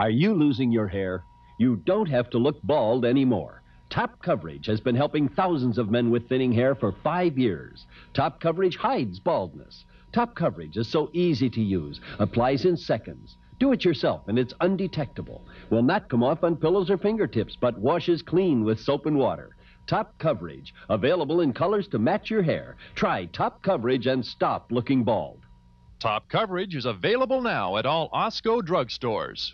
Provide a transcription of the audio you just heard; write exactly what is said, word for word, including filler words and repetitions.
Are you losing your hair? You don't have to look bald anymore. Top Coverage has been helping thousands of men with thinning hair for five years. Top Coverage hides baldness. Top Coverage is so easy to use, applies in seconds. Do it yourself, and it's undetectable. Will not come off on pillows or fingertips, but washes clean with soap and water. Top Coverage, available in colors to match your hair. Try Top Coverage and stop looking bald. Top Coverage is available now at all Osco drugstores.